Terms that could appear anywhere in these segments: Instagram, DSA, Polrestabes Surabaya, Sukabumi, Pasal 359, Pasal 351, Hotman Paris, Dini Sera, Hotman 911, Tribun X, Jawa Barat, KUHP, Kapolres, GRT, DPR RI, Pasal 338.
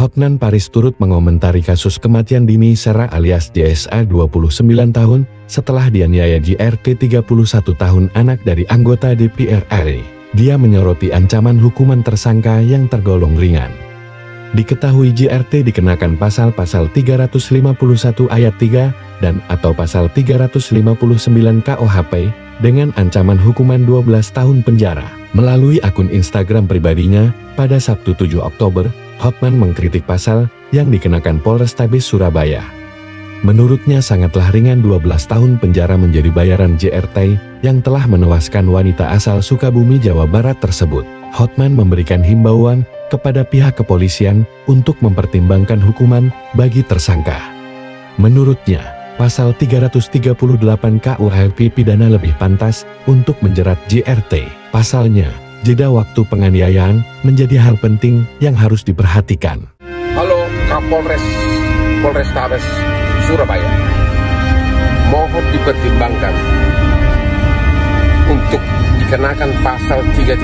Hotman Paris turut mengomentari kasus kematian Dini Sera alias DSA 29 tahun setelah dianiaya GRT 31 tahun anak dari anggota DPR RI. Dia menyoroti ancaman hukuman tersangka yang tergolong ringan. Diketahui GRT dikenakan pasal-pasal 351 ayat 3 dan atau pasal 359 KUHP dengan ancaman hukuman 12 tahun penjara. Melalui akun Instagram pribadinya, pada Sabtu 7 Oktober, Hotman mengkritik pasal yang dikenakan Polrestabes Surabaya. Menurutnya sangatlah ringan 12 tahun penjara menjadi bayaran JRT yang telah menewaskan wanita asal Sukabumi, Jawa Barat tersebut. Hotman memberikan himbauan kepada pihak kepolisian untuk mempertimbangkan hukuman bagi tersangka. Menurutnya, pasal 338 KUHP pidana lebih pantas untuk menjerat JRT. Pasalnya, jeda waktu penganiayaan menjadi hal penting yang harus diperhatikan. Halo Kapolres Polrestabes Surabaya, mohon dipertimbangkan untuk dikenakan pasal 338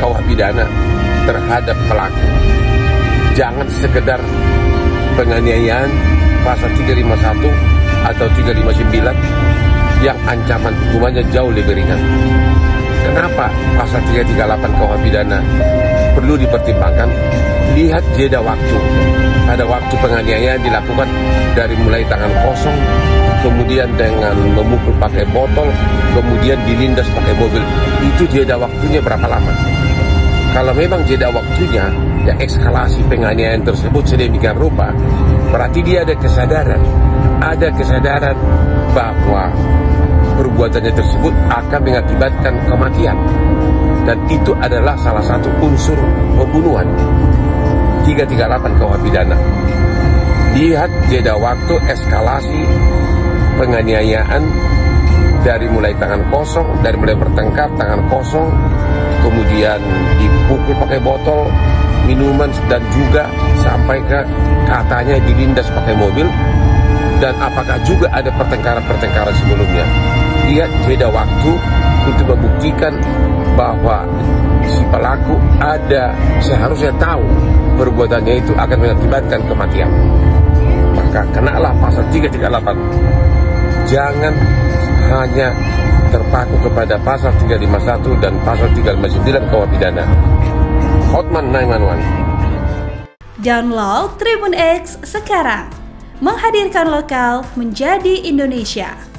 KUH pidana terhadap pelaku. Jangan sekedar penganiayaan pasal 351 atau 359 yang ancaman hukumannya jauh lebih ringan. Kenapa pasal 338 KUH pidana perlu dipertimbangkan? Lihat jeda waktu. Pada waktu penganiayaan dilakukan dari mulai tangan kosong, kemudian dengan memukul pakai botol, kemudian dilindas pakai mobil. Itu jeda waktunya berapa lama? Kalau memang jeda waktunya, ya eskalasi penganiayaan tersebut sedemikian rupa, berarti dia ada kesadaran bahwa perbuatannya tersebut akan mengakibatkan kematian, dan itu adalah salah satu unsur pembunuhan 338 KUH pidana. Lihat jeda waktu eskalasi penganiayaan dari mulai tangan kosong, dari mulai bertengkar tangan kosong, kemudian dipukul pakai botol minuman, dan juga sampai ke katanya dilindas pakai mobil, dan apakah juga ada pertengkaran-pertengkaran sebelumnya. Lihat jeda waktu untuk membuktikan bahwa si pelaku seharusnya tahu perbuatannya itu akan mengakibatkan kematian. Maka kenalah pasal 338. Jangan hanya terpaku kepada pasal 351 dan pasal 359 KUH pidana. Hotman 911. Download Tribun X sekarang. Menghadirkan lokal menjadi Indonesia.